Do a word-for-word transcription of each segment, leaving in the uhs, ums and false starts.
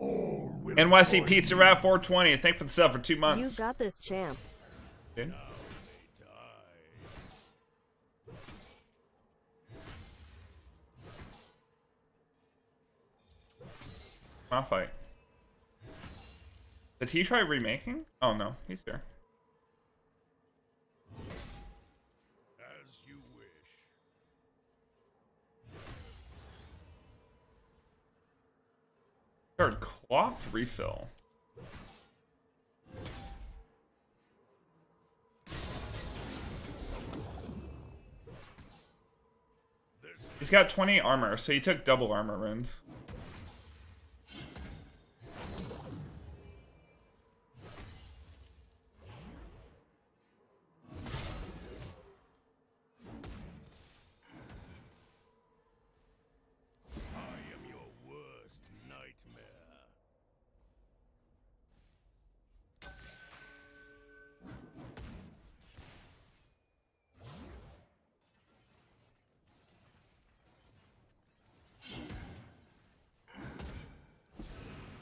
N Y C Pizza Rat four twenty, and thank for the sub for two months. You got this, champ. Okay. Malphite. Did he try remaking? Oh no, he's there. As you wish. Third cloth refill. He's got twenty armor, so he took double armor runes.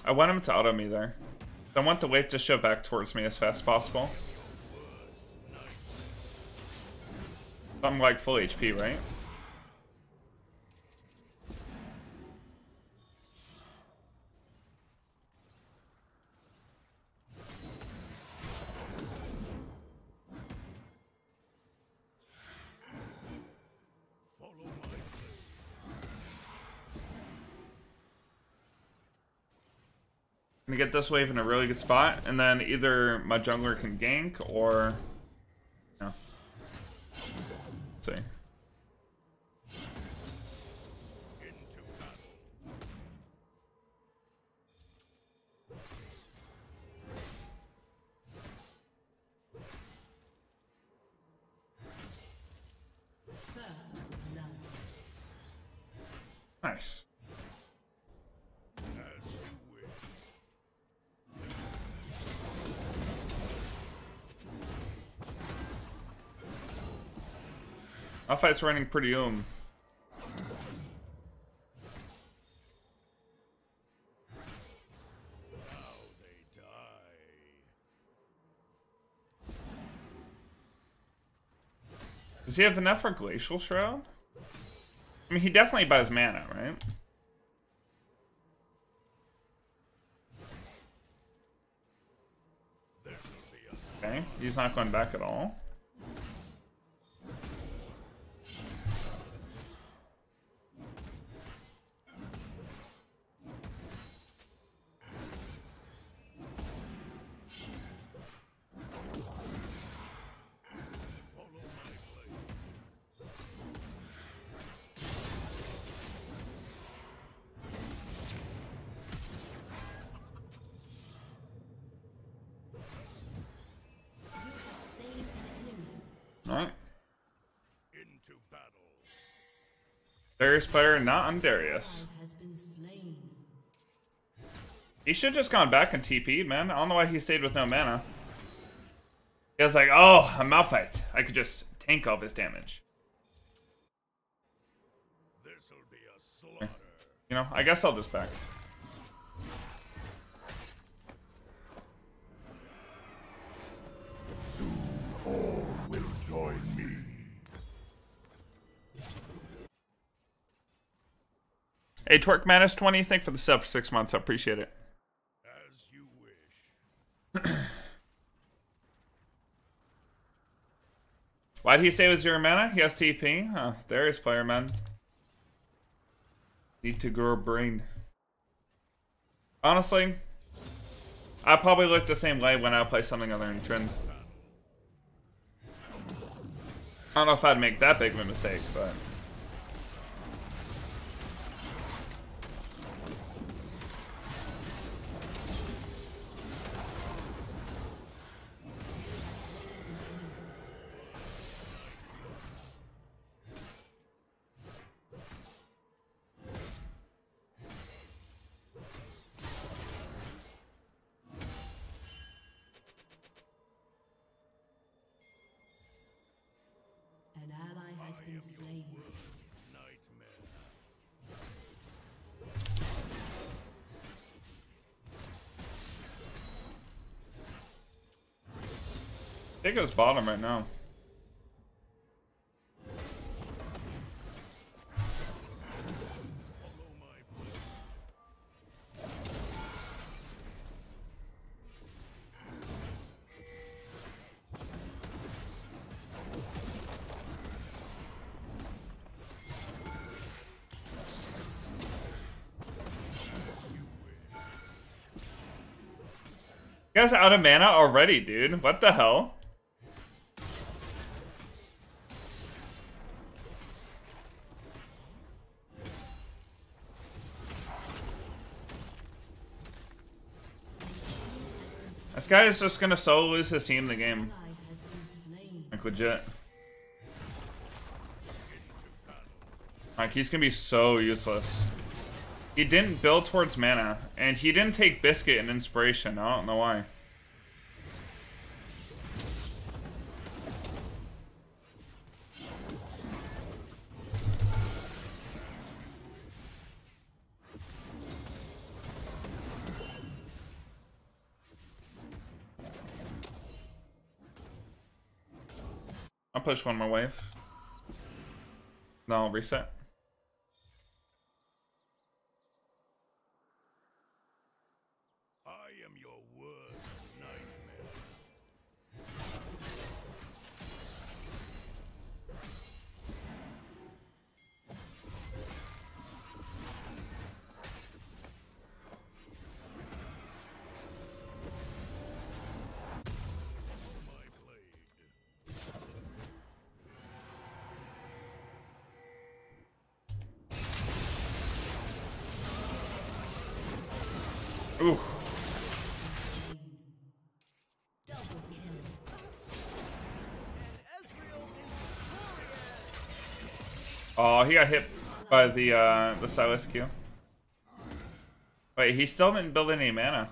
I want him to auto me there. So I want the wave to show back towards me as fast as possible. I'm like full H P, right? I'm gonna get this wave in a really good spot, and then either my jungler can gank or no. Let's see. Nice. Our fight's running pretty um. Does he have enough for Glacial Shroud? I mean, he definitely buys mana, right? Okay, he's not going back at all. Alright. Into battle. Darius player not on Darius. He should have just gone back and T P'd, man. I don't know why he stayed with no mana. He was like, oh, I'm Malphite. I could just tank all of his damage. This'll be a slaughter. You know, I guess I'll just back. Hey, Twerk Manus twenty, thank for the sub for six months. I appreciate it. As you wish. Why did he say it was zero mana? He has T P. Huh, there is player, man. Need to grow a brain. Honestly, I probably look the same way when I play something other than Trend. I don't know if I'd make that big of a mistake, but. An ally has been slain. think it was bottom right now. You guys are out of mana already, dude. What the hell? This guy is just gonna solo lose his team in the game. Like, legit. Like, he's gonna be so useless. He didn't build towards mana, and he didn't take Biscuit and Inspiration. I don't know why. I'll push one more wave. Then I'll reset. Ooh. Oh, he got hit by the uh, the Silas Q. Wait, he still didn't build any mana.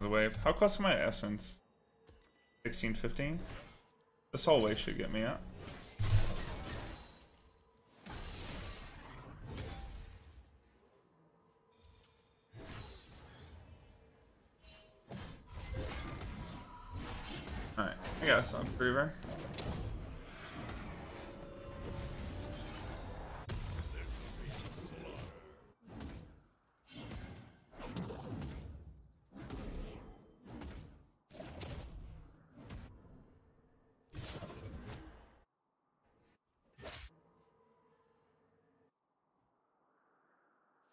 The wave. How close am I to essence? sixteen, fifteen? This whole wave should get me up. Alright, I got some breather.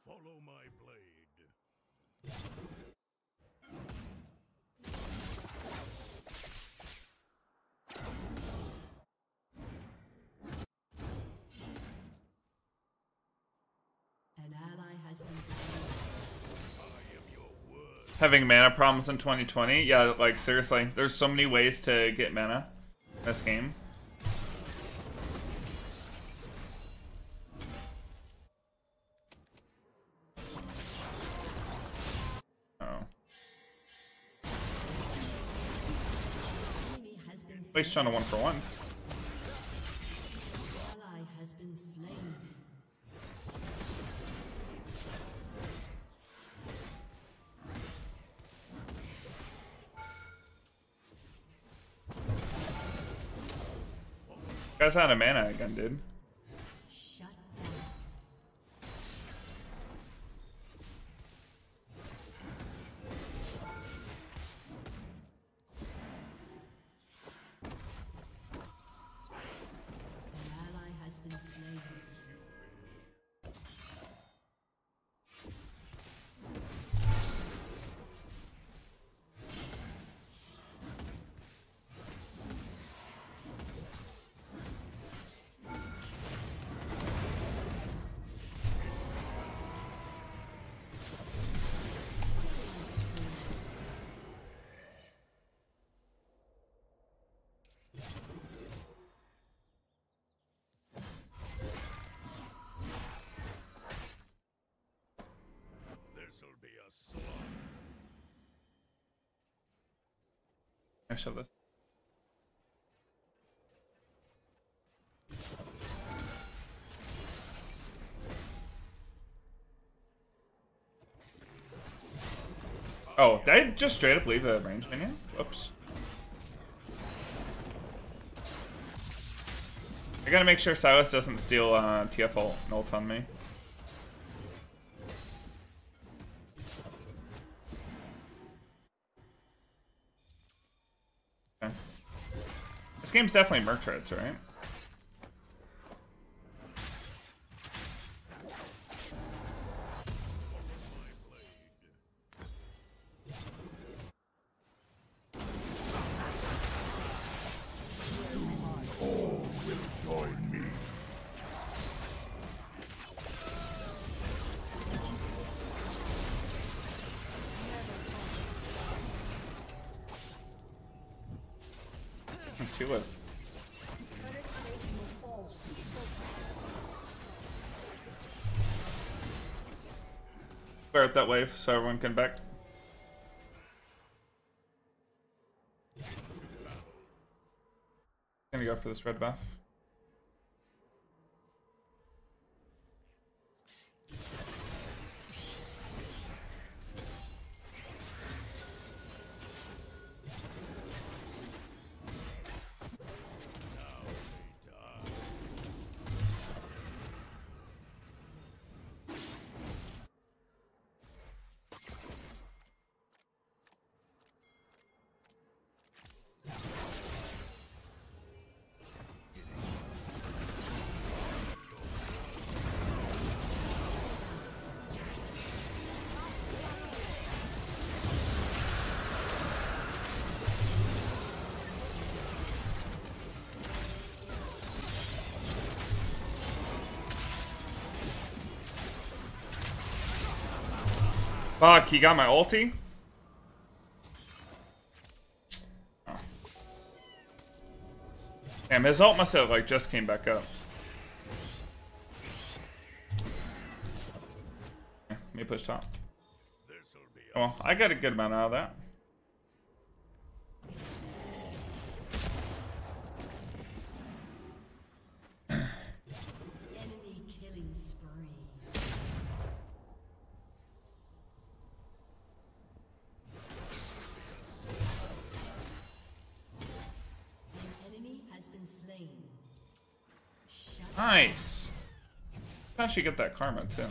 Follow my blade. An ally has been saved. I am your word. Having mana problems in twenty twenty? Yeah, like seriously, there's so many ways to get mana in this game. At least trying to one for one. Ally has been slain. Guy's out of mana again, dude. I shove this. Oh, did I just straight up leave the range minion? Whoops. I gotta make sure Silas doesn't steal uh, T F ult, ult on me. Okay. This game's definitely Merc Treads, right? She lived. Clear up that wave so everyone can back. I'm gonna go for this red buff. Fuck, he got my ulti? Oh. Damn, his ult must have, like, just came back up. Yeah, let me push top. Oh, well, I got a good amount out of that. Nice. How'd she get that karma too?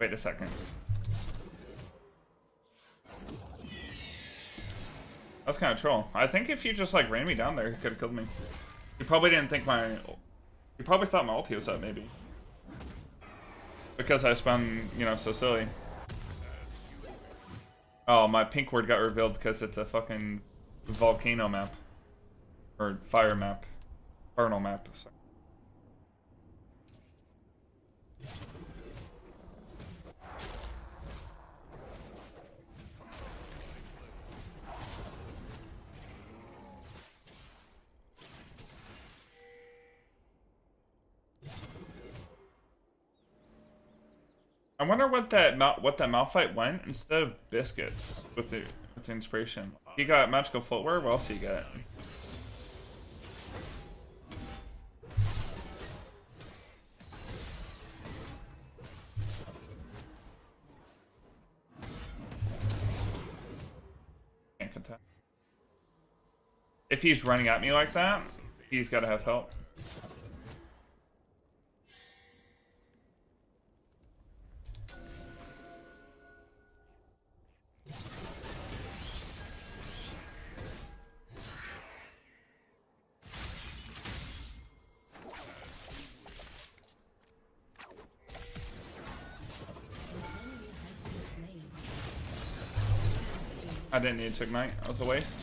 Wait a second. That's kind of troll. I think if you just like ran me down there, you could have killed me. You probably didn't think my. You probably thought my ulti was up, maybe. Because I spun, you know, so silly. Oh, my pink word got revealed because it's a fucking volcano map. Or fire map. Infernal map, sorry. I wonder what that what that Malphite went instead of biscuits with the with the inspiration. He got magical footwear. What else he got? Can't contest. If he's running at me like that, he's got to have help. I didn't need to ignite, that was a waste.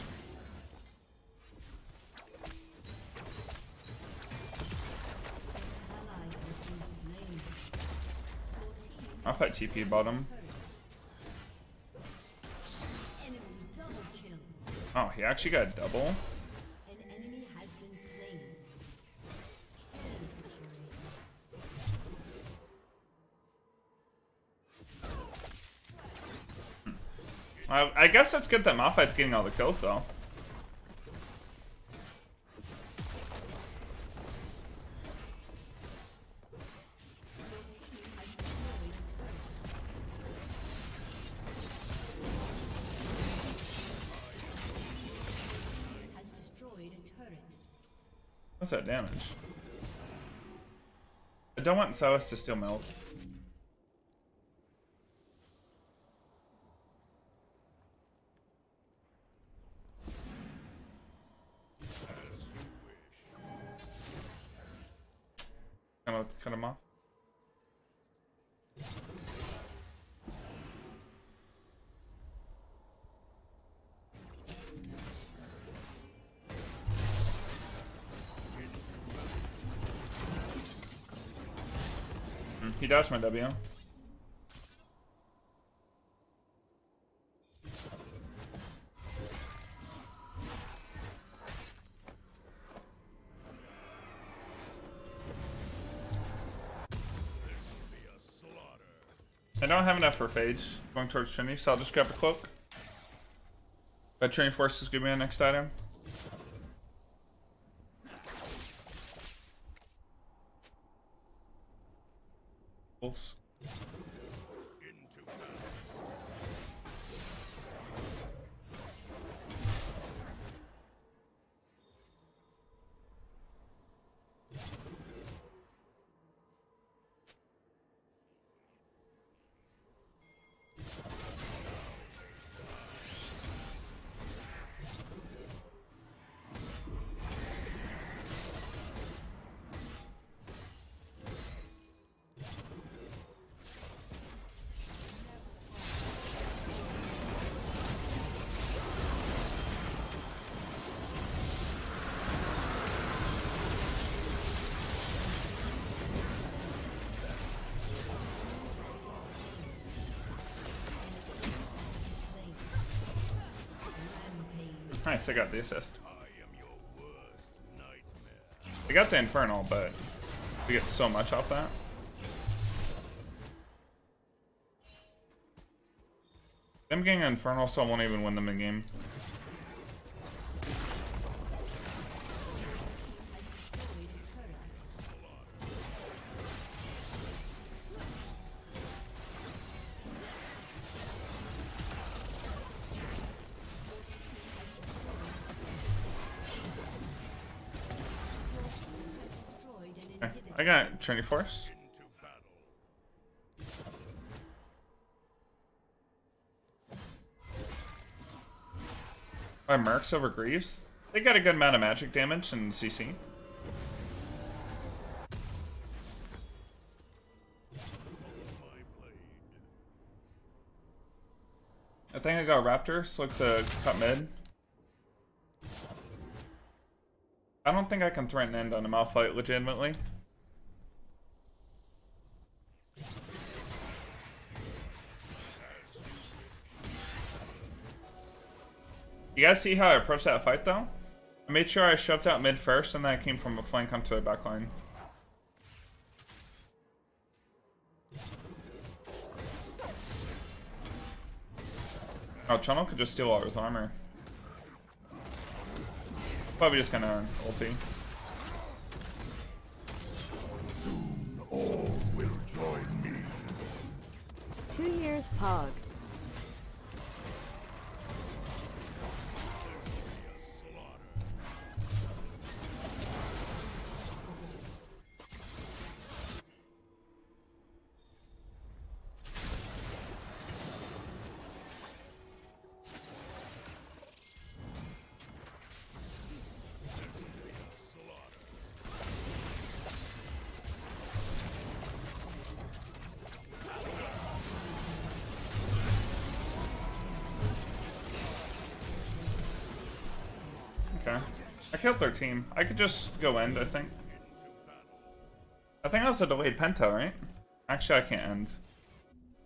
I thought T P bottom. Oh, he actually got double? An enemy has been I, I guess that's good that Malphite's getting all the kills, though. What's that damage? I don't want Silas to steal milk. I'm gonna cut him off. He dodged my W. I don't have enough for Phage. Going towards Trinity, so I'll just grab a cloak. That Trinity Force is gonna be our next item. Nice, I got the assist. I got the Infernal, but we get so much off that. Them getting Infernal, so I won't even win them in game. I got Trinity Force. My Mercs over Greaves. They got a good amount of magic damage and C C. I think I got Raptor, so it's a cut mid. I don't think I can threaten end on a Malphite legitimately. You guys see how I approached that fight, though? I made sure I shoved out mid first, and then I came from a flank onto their back line. Oh, Channel could just steal all his armor. Probably just gonna ulti. Soon all will join me. Two years pog. I killed their team. I could just go end, I think. I think that was a delayed Penta, right? Actually, I can't end.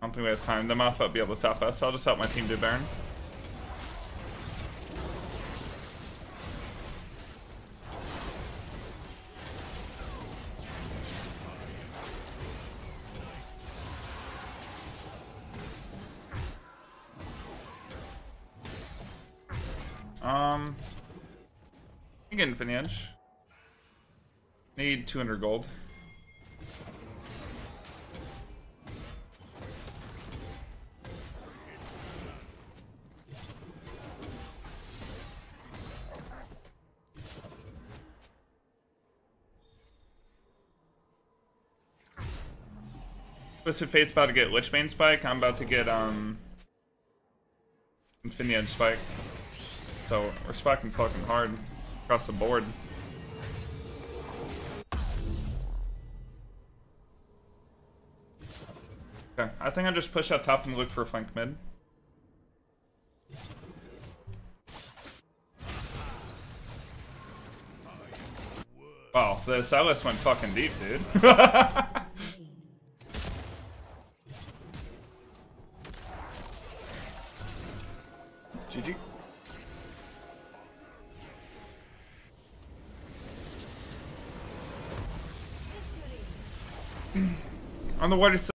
I don't think we have time. The Malphite will be able to stop us, so I'll just help my team do Baron. Um, I can get Infinity Edge. Need two hundred gold. Twisted Fate's about to get Lich Bane Spike. I'm about to get, um... Infinity Edge Spike. So, we're spiking fucking hard. Across the board. Okay, I think I'll just push out top and look for a flank mid. Wow, the Silas went fucking deep, dude. G G. On the water side.